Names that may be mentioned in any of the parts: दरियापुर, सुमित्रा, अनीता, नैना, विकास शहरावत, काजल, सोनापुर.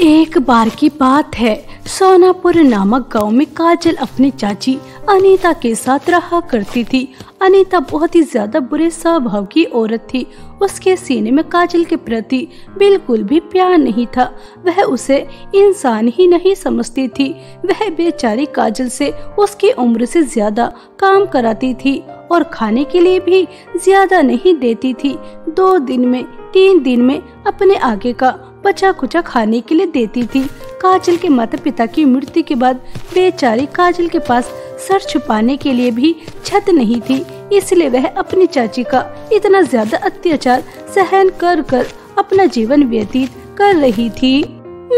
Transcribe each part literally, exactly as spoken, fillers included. एक बार की बात है, सोनापुर नामक गांव में काजल अपनी चाची अनीता के साथ रहा करती थी। अनीता बहुत ही ज्यादा बुरे स्वभाव की औरत थी। उसके सीने में काजल के प्रति बिल्कुल भी प्यार नहीं था। वह उसे इंसान ही नहीं समझती थी। वह बेचारी काजल से उसकी उम्र से ज्यादा काम कराती थी और खाने के लिए भी ज्यादा नहीं देती थी। दो दिन में तीन दिन में अपने आगे का बचा कुचा खाने के लिए देती थी। काजल के माता पिता की मृत्यु के बाद बेचारी काजल के पास सर छुपाने के लिए भी छत नहीं थी, इसलिए वह अपनी चाची का इतना ज्यादा अत्याचार सहन कर कर अपना जीवन व्यतीत कर रही थी।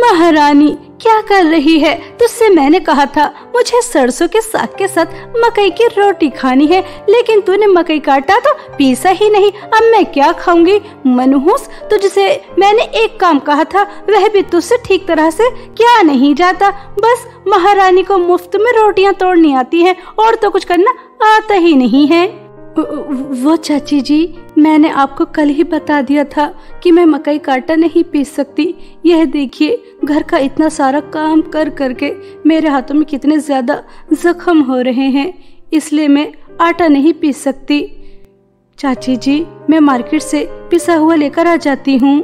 महारानी क्या कर रही है? तुझसे मैंने कहा था मुझे सरसों के साग के साथ मकई की रोटी खानी है, लेकिन तूने मकई काटा तो पीसा ही नहीं। अब मैं क्या खाऊंगी? मनहूस, तुझसे मैंने एक काम कहा था, वह भी तुझसे ठीक तरह से क्या नहीं जाता। बस महारानी को मुफ्त में रोटियां तोड़नी आती हैं और तो कुछ करना आता ही नहीं है। वो चाची जी, मैंने आपको कल ही बता दिया था कि मैं मकई काटा नहीं पीस सकती। यह देखिए, घर का इतना सारा काम कर करके मेरे हाथों में कितने ज़्यादा जख्म हो रहे हैं, इसलिए मैं आटा नहीं पीस सकती। चाची जी, मैं मार्केट से पिसा हुआ लेकर आ जाती हूँ।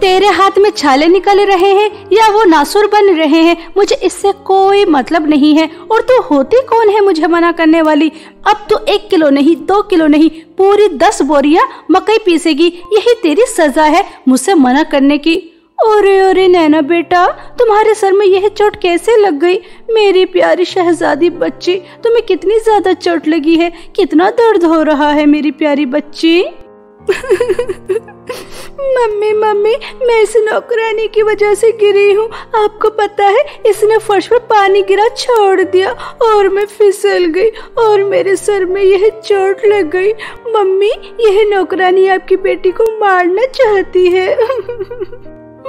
तेरे हाथ में छाले निकल रहे हैं या वो नासुर बन रहे हैं, मुझे इससे कोई मतलब नहीं है। और तू होती कौन है मुझे मना करने वाली? अब तू एक किलो नहीं, दो किलो नहीं, पूरी दस बोरियां मकई पीसेगी। यही तेरी सजा है मुझसे मना करने की। अरे अरे नैना बेटा, तुम्हारे सर में यह चोट कैसे लग गई? मेरी प्यारी शहजादी बच्ची, तुम्हें कितनी ज्यादा चोट लगी है, कितना दर्द हो रहा है मेरी प्यारी बच्ची। मम्मी मम्मी, मैं इस नौकरानी की वजह से गिरी हूँ। आपको पता है, इसने फर्श पर पानी गिरा छोड़ दिया और मैं फिसल गई और मेरे सर में यह चोट लग गई। मम्मी, यह नौकरानी आपकी बेटी को मारना चाहती है।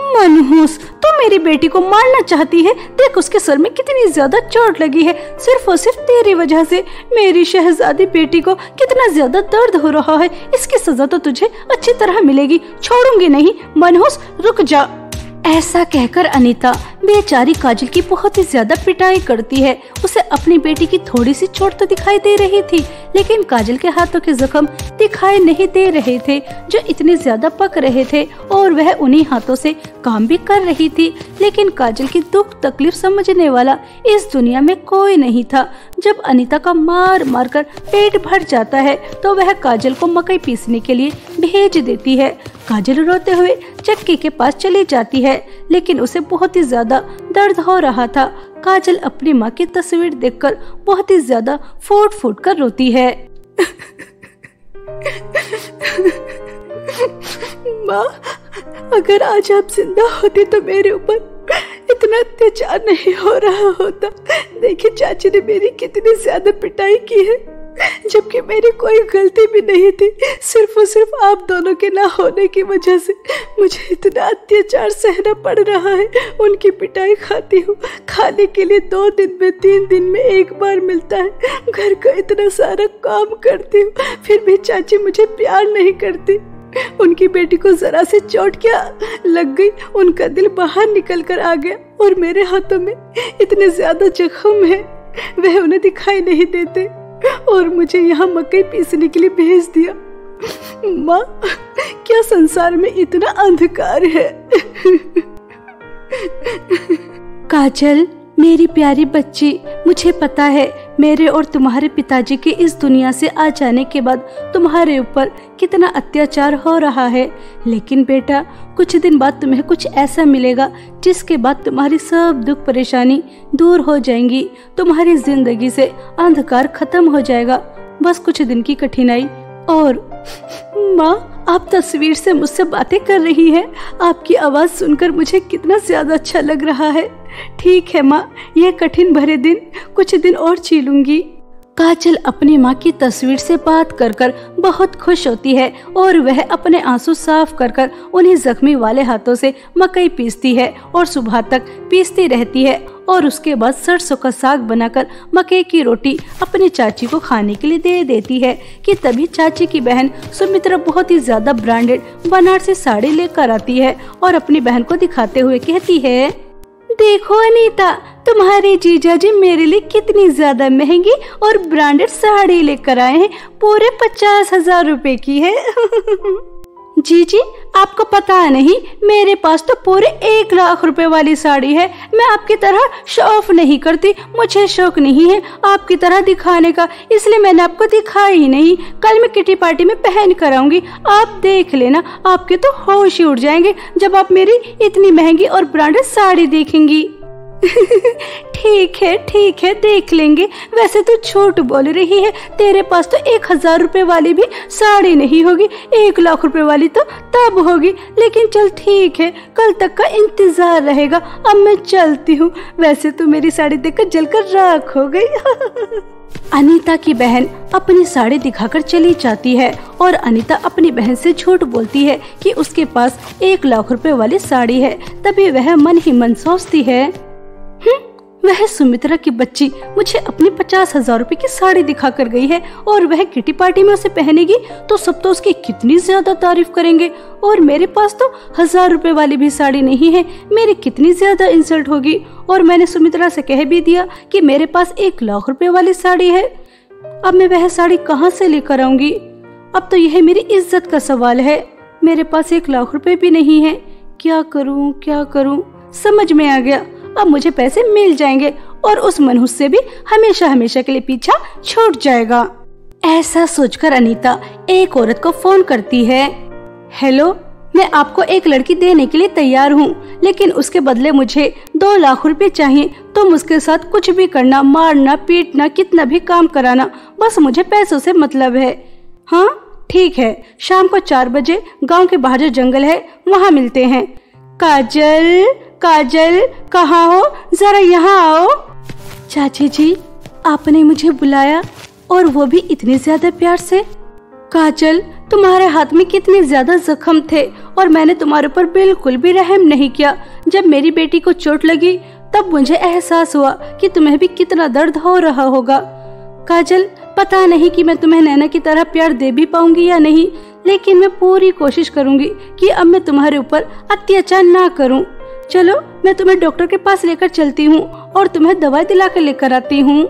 मनहूस, तू तो मेरी बेटी को मारना चाहती है? देख, उसके सर में कितनी ज्यादा चोट लगी है। सिर्फ और सिर्फ तेरी वजह से मेरी शहजादी बेटी को कितना ज्यादा दर्द हो रहा है। इसकी सजा तो तुझे अच्छी तरह मिलेगी, छोड़ूंगी नहीं। मनहूस रुक जा। ऐसा कहकर अनीता बेचारी काजल की बहुत ही ज्यादा पिटाई करती है। उसे अपनी बेटी की थोड़ी सी चोट तो दिखाई दे रही थी, लेकिन काजल के हाथों के जख्म दिखाई नहीं दे रहे थे जो इतने ज्यादा पक रहे थे और वह उन्हीं हाथों से काम भी कर रही थी। लेकिन काजल की दुख तकलीफ समझने वाला इस दुनिया में कोई नहीं था। जब अनीता का मार मार कर पेट भर जाता है तो वह काजल को मकई पीसने के लिए भेज देती है। काजल रोते हुए चक्की के पास चली जाती है, लेकिन उसे बहुत ही ज्यादा दर्द हो रहा था। काजल अपनी माँ की तस्वीर देखकर बहुत ही ज्यादा फूट फूट कर रोती है। माँ, अगर आज आप जिंदा होते तो मेरे ऊपर इतना अत्याचार नहीं हो रहा होता। देखिए, चाची ने मेरी कितनी ज्यादा पिटाई की है, जबकि मेरी कोई गलती भी नहीं थी। सिर्फ और सिर्फ आप दोनों के ना होने की वजह से मुझे इतना अत्याचार सहना पड़ रहा है। उनकी पिटाई खाती हूँ, खाने के लिए दो दिन में तीन दिन में एक बार मिलता है। घर का इतना सारा काम करती हूँ, फिर भी चाची मुझे प्यार नहीं करती। उनकी बेटी को जरा से चोट क्या लग गई, उनका दिल बाहर निकल कर आ गया और मेरे हाथों में इतने ज्यादा जख्म है, वह उन्हें दिखाई नहीं देते और मुझे यहाँ मकई पीसने के लिए भेज दिया। माँ, क्या संसार में इतना अंधकार है। काजल, मेरी प्यारी बच्ची, मुझे पता है मेरे और तुम्हारे पिताजी के इस दुनिया से आ जाने के बाद तुम्हारे ऊपर कितना अत्याचार हो रहा है, लेकिन बेटा कुछ दिन बाद तुम्हें कुछ ऐसा मिलेगा जिसके बाद तुम्हारी सब दुख परेशानी दूर हो जाएंगी। तुम्हारी जिंदगी से अंधकार खत्म हो जाएगा, बस कुछ दिन की कठिनाई। और माँ, आप तस्वीर से मुझसे बातें कर रही हैं। आपकी आवाज़ सुनकर मुझे कितना ज़्यादा अच्छा लग रहा है। ठीक है माँ, यह कठिन भरे दिन कुछ दिन और झेलूंगी। काजल अपनी माँ की तस्वीर से बात कर कर बहुत खुश होती है और वह अपने आंसू साफ कर कर उन्हें जख्मी वाले हाथों से मकई पीसती है और सुबह तक पीसती रहती है और उसके बाद सरसों का साग बनाकर मकई की रोटी अपनी चाची को खाने के लिए दे देती है कि तभी चाची की बहन सुमित्रा बहुत ही ज्यादा ब्रांडेड बनारसी साड़ी लेकर आती है और अपनी बहन को दिखाते हुए कहती है, देखो अनीता, तुम्हारे जीजा जी मेरे लिए कितनी ज्यादा महंगी और ब्रांडेड साड़ी लेकर आए हैं, पूरे पचास हजार रूपए की है। जी जी आपको पता नहीं, मेरे पास तो पूरे एक लाख रुपए वाली साड़ी है। मैं आपकी तरह शो ऑफ नहीं करती, मुझे शौक नहीं है आपकी तरह दिखाने का, इसलिए मैंने आपको दिखाई ही नहीं। कल मैं किटी पार्टी में पहन कर आऊंगी, आप देख लेना, आपके तो होश ही उड़ जाएंगे जब आप मेरी इतनी महंगी और ब्रांडेड साड़ी देखेंगी। ठीक है ठीक है, देख लेंगे, वैसे तो झूठ बोल रही है, तेरे पास तो एक हजार रुपए वाली भी साड़ी नहीं होगी, एक लाख रुपए वाली तो तब होगी। लेकिन चल ठीक है, कल तक का इंतजार रहेगा, अब मैं चलती हूँ, वैसे तो मेरी साड़ी देखकर जलकर राख हो गई। अनीता की बहन अपनी साड़ी दिखाकर चली जाती है और अनीता अपनी बहन से झूठ बोलती है कि उसके पास एक लाख रुपए वाली साड़ी है। तभी वह मन ही मन सोचती है, वह सुमित्रा की बच्ची मुझे अपनी पचास हजार रूपए की साड़ी दिखा कर गई है और वह किटी पार्टी में उसे पहनेगी तो सब तो उसकी कितनी ज्यादा तारीफ करेंगे, और मेरे पास तो हजार रूपए वाली भी साड़ी नहीं है, मेरी कितनी ज्यादा इंसल्ट होगी। और मैंने सुमित्रा से कह भी दिया कि मेरे पास एक लाख रुपए वाली साड़ी है, अब मैं वह साड़ी कहाँ से लेकर आऊंगी। अब तो यह मेरी इज्जत का सवाल है, मेरे पास एक लाख रुपए भी नहीं है, क्या करूँ क्या करूँ। समझ में आ गया, अब मुझे पैसे मिल जाएंगे और उस मनहूस से भी हमेशा हमेशा के लिए पीछा छूट जाएगा। ऐसा सोचकर अनीता एक औरत को फोन करती है, हेलो, मैं आपको एक लड़की देने के लिए तैयार हूँ, लेकिन उसके बदले मुझे दो लाख रुपए चाहिए। तुम उसके साथ कुछ भी करना, मारना पीटना, कितना भी काम कराना, बस मुझे पैसों से मतलब है। हाँ ठीक है, शाम को चार बजे गाँव के बाहर जो जंगल है वहाँ मिलते हैं। काजल काजल कहाँ हो, जरा यहाँ आओ। चाची जी आपने मुझे बुलाया, और वो भी इतने ज्यादा प्यार से। काजल तुम्हारे हाथ में कितने ज्यादा जख्म थे और मैंने तुम्हारे ऊपर बिल्कुल भी रहम नहीं किया। जब मेरी बेटी को चोट लगी तब मुझे एहसास हुआ कि तुम्हें भी कितना दर्द हो रहा होगा। काजल पता नहीं कि मैं तुम्हें नैना की तरह प्यार दे भी पाऊंगी या नहीं, लेकिन मैं पूरी कोशिश करूंगी कि अब मैं तुम्हारे ऊपर अत्याचार ना करूं। चलो मैं तुम्हें डॉक्टर के पास लेकर चलती हूँ और तुम्हें दवाई दिला कर लेकर आती हूँ।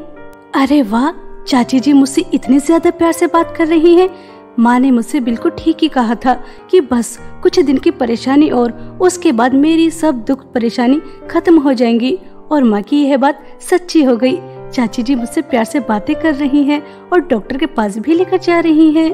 अरे वाह, चाची जी मुझसे इतने ज्यादा प्यार से बात कर रही हैं। माँ ने मुझसे बिल्कुल ठीक ही कहा था कि बस कुछ दिन की परेशानी और उसके बाद मेरी सब दुख परेशानी खत्म हो जाएंगी, और माँ की यह बात सच्ची हो गई। चाची जी मुझसे प्यार से बातें कर रही हैं और डॉक्टर के पास भी लेकर जा रही हैं।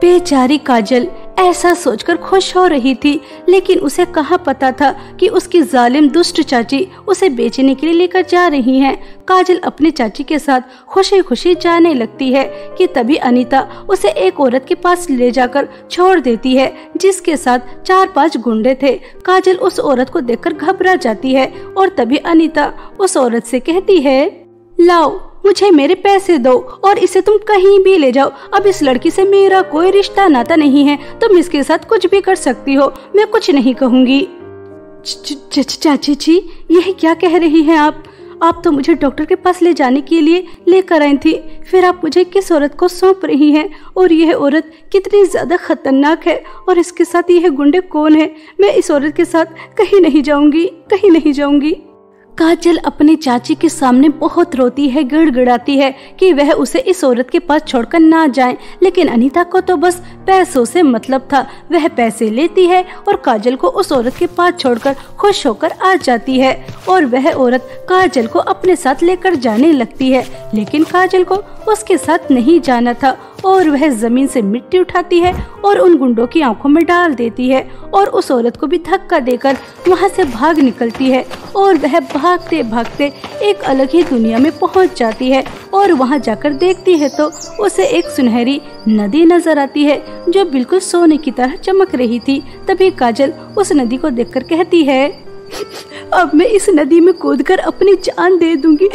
बेचारी काजल ऐसा सोचकर खुश हो रही थी, लेकिन उसे कहाँ पता था कि उसकी जालिम दुष्ट चाची उसे बेचने के लिए लेकर जा रही हैं। काजल अपने चाची के साथ खुशी खुशी जाने लगती है कि तभी अनीता उसे एक औरत के पास ले जाकर छोड़ देती है जिसके साथ चार पांच गुंडे थे। काजल उस औरत को देखकर घबरा जाती है और तभी अनीता उस औरत से कहती है, लाओ मुझे मेरे पैसे दो और इसे तुम कहीं भी ले जाओ, अब इस लड़की से मेरा कोई रिश्ता नाता नहीं है, तुम इसके साथ कुछ भी कर सकती हो, मैं कुछ नहीं कहूँगी। चाची जी यह क्या कह रही हैं आप आप तो मुझे डॉक्टर के पास ले जाने के लिए लेकर आई थी, फिर आप मुझे किस औरत को सौंप रही हैं, और यह औरत कितनी ज्यादा खतरनाक है, और इसके साथ यह गुंडे कौन है। मैं इस औरत के साथ कहीं नहीं जाऊँगी, कहीं नहीं जाऊँगी। काजल अपने चाची के सामने बहुत रोती है, गिड़गिड़ाती है कि वह उसे इस औरत के पास छोड़कर ना जाए, लेकिन अनीता को तो बस पैसों से मतलब था। वह पैसे लेती है और काजल को उस औरत के पास छोड़कर खुश होकर आ जाती है, और वह औरत काजल को अपने साथ लेकर जाने लगती है, लेकिन काजल को उसके साथ नहीं जाना था और वह जमीन से मिट्टी उठाती है और उन गुंडों की आंखों में डाल देती है और उस औरत को भी धक्का देकर वहां से भाग निकलती है, और वह भागते भागते एक अलग ही दुनिया में पहुंच जाती है। और वहां जाकर देखती है तो उसे एक सुनहरी नदी नजर आती है जो बिल्कुल सोने की तरह चमक रही थी। तभी काजल उस नदी को देखकर कहती है, अब मैं इस नदी में कूद कर अपनी जान दे दूंगी,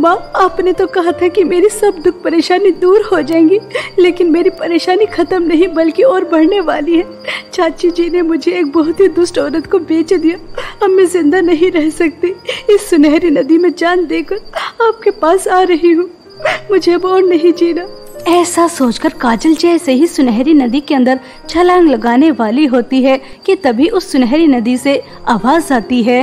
माँ आपने तो कहा था कि मेरी सब दुख परेशानी दूर हो जाएंगी, लेकिन मेरी परेशानी खत्म नहीं बल्कि और बढ़ने वाली है। चाची जी ने मुझे एक बहुत ही दुष्ट औरत को बेच दिया। अब मैं जिंदा नहीं रह सकती। इस सुनहरी नदी में जान देकर आपके पास आ रही हूँ। मुझे अब और नहीं जीना। ऐसा सोचकर काजल जैसे ही सुनहरी नदी के अंदर छलांग लगाने वाली होती है कि तभी उस सुनहरी नदी से आवाज आती है,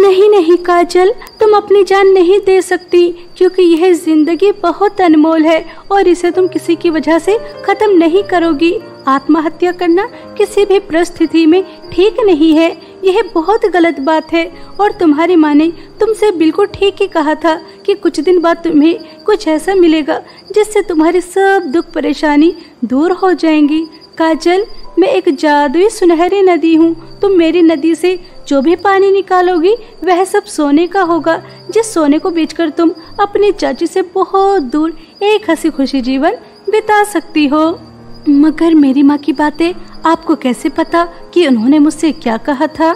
नहीं नहीं काजल, तुम अपनी जान नहीं दे सकती, क्योंकि यह जिंदगी बहुत अनमोल है और इसे तुम किसी की वजह से खत्म नहीं करोगी। आत्महत्या करना किसी भी परिस्थिति में ठीक नहीं है, यह बहुत गलत बात है। और तुम्हारी माँ ने तुमसे बिल्कुल ठीक ही कहा था कि कुछ दिन बाद तुम्हें कुछ ऐसा मिलेगा जिससे तुम्हारी सब दुख परेशानी दूर हो जाएंगी। काजल, मैं एक जादुई सुनहरी नदी हूँ। तुम मेरी नदी से जो भी पानी निकालोगी वह सब सोने का होगा, जिस सोने को बेचकर तुम अपनी चाची से बहुत दूर एक हंसी खुशी जीवन बिता सकती हो। मगर मेरी माँ की बातें आपको कैसे पता कि उन्होंने मुझसे क्या कहा था?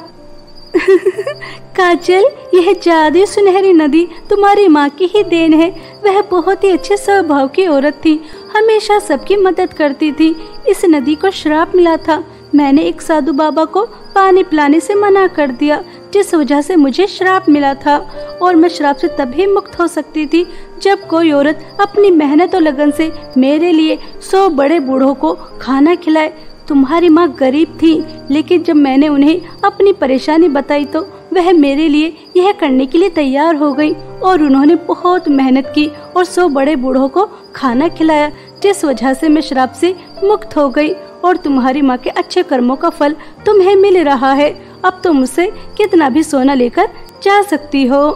काजल, यह जादुई सुनहरी नदी तुम्हारी माँ की ही देन है। वह बहुत ही अच्छे स्वभाव की औरत थी, हमेशा सबकी मदद करती थी। इस नदी को श्राप मिला था। मैंने एक साधु बाबा को पानी पिलाने से मना कर दिया, जिस वजह से मुझे श्राप मिला था। और मैं श्राप से तभी मुक्त हो सकती थी जब कोई औरत अपनी मेहनत और लगन से मेरे लिए सौ बड़े बूढ़ों को खाना खिलाए। तुम्हारी माँ गरीब थी, लेकिन जब मैंने उन्हें अपनी परेशानी बताई तो वह मेरे लिए यह करने के लिए तैयार हो गई। और उन्होंने बहुत मेहनत की और सौ बड़े बूढ़ों को खाना खिलाया, जिस वजह से मैं श्राप से मुक्त हो गई। और तुम्हारी माँ के अच्छे कर्मों का फल तुम्हें मिल रहा है। अब तुम मुझसे कितना भी सोना लेकर जा सकती हो।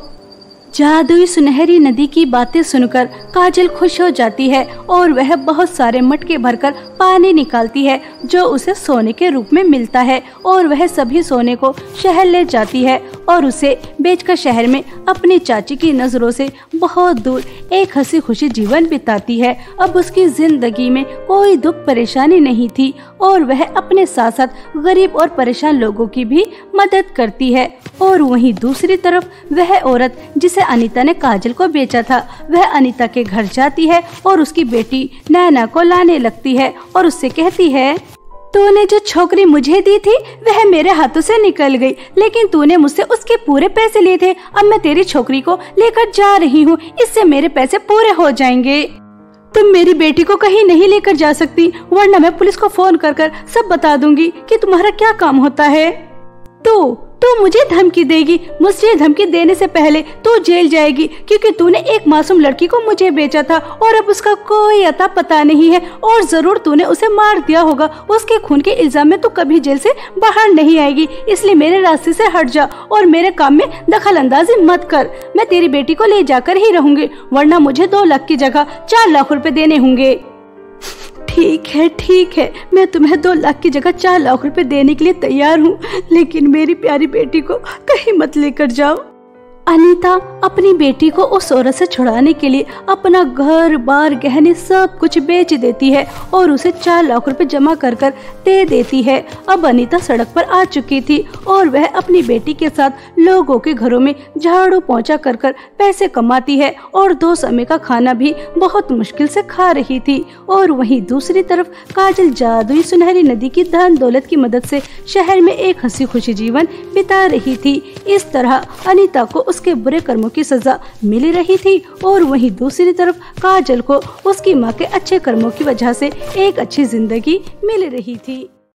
जादुई सुनहरी नदी की बातें सुनकर काजल खुश हो जाती है और वह बहुत सारे मटके भरकर पानी निकालती है जो उसे सोने के रूप में मिलता है। और वह सभी सोने को शहर ले जाती है और उसे बेचकर शहर में अपनी चाची की नज़रों से बहुत दूर एक हंसी खुशी जीवन बिताती है। अब उसकी जिंदगी में कोई दुख परेशानी नहीं थी और वह अपने साथ साथ गरीब और परेशान लोगों की भी मदद करती है। और वहीं दूसरी तरफ वह औरत जिसे अनीता ने काजल को बेचा था, वह अनीता के घर जाती है और उसकी बेटी नैना को लाने लगती है और उससे कहती है, तूने जो छोकरी मुझे दी थी वह मेरे हाथों से निकल गई, लेकिन तूने मुझसे उसके पूरे पैसे लिए थे। अब मैं तेरी छोकरी को लेकर जा रही हूँ, इससे मेरे पैसे पूरे हो जाएंगे। तुम मेरी बेटी को कहीं नहीं लेकर जा सकती, वरना मैं पुलिस को फोन कर कर सब बता दूंगी कि तुम्हारा क्या काम होता है। तो तू मुझे धमकी देगी? मुझे धमकी देने से पहले तू जेल जाएगी, क्योंकि तूने एक मासूम लड़की को मुझे बेचा था और अब उसका कोई अता पता नहीं है। और जरूर तूने उसे मार दिया होगा। उसके खून के इल्जाम में तू कभी जेल से बाहर नहीं आएगी, इसलिए मेरे रास्ते से हट जा और मेरे काम में दखल अंदाजी मत कर। मैं तेरी बेटी को ले जाकर ही रहूंगी, वरना मुझे दो लाख की जगह चार लाख रुपए देने होंगे। ठीक है ठीक है, मैं तुम्हें दो लाख की जगह चार लाख रुपए देने के लिए तैयार हूँ, लेकिन मेरी प्यारी बेटी को कहीं मत लेकर जाओ। अनीता अपनी बेटी को उस औरत से छुड़ाने के लिए अपना घर बार गहने सब कुछ बेच देती है और उसे चार लाख रुपए जमा कर कर दे देती है। अब अनीता सड़क पर आ चुकी थी और वह अपनी बेटी के साथ लोगों के घरों में झाड़ू पोंछा कर कर पैसे कमाती है और दो समय का खाना भी बहुत मुश्किल से खा रही थी। और वहीं दूसरी तरफ काजल जादुई सुनहरी नदी की धन दौलत की मदद से शहर में एक हंसी खुशी जीवन बिता रही थी। इस तरह अनीता को उसके बुरे कर्मों की सजा मिल रही थी और वहीं दूसरी तरफ काजल को उसकी मां के अच्छे कर्मों की वजह से एक अच्छी जिंदगी मिल रही थी।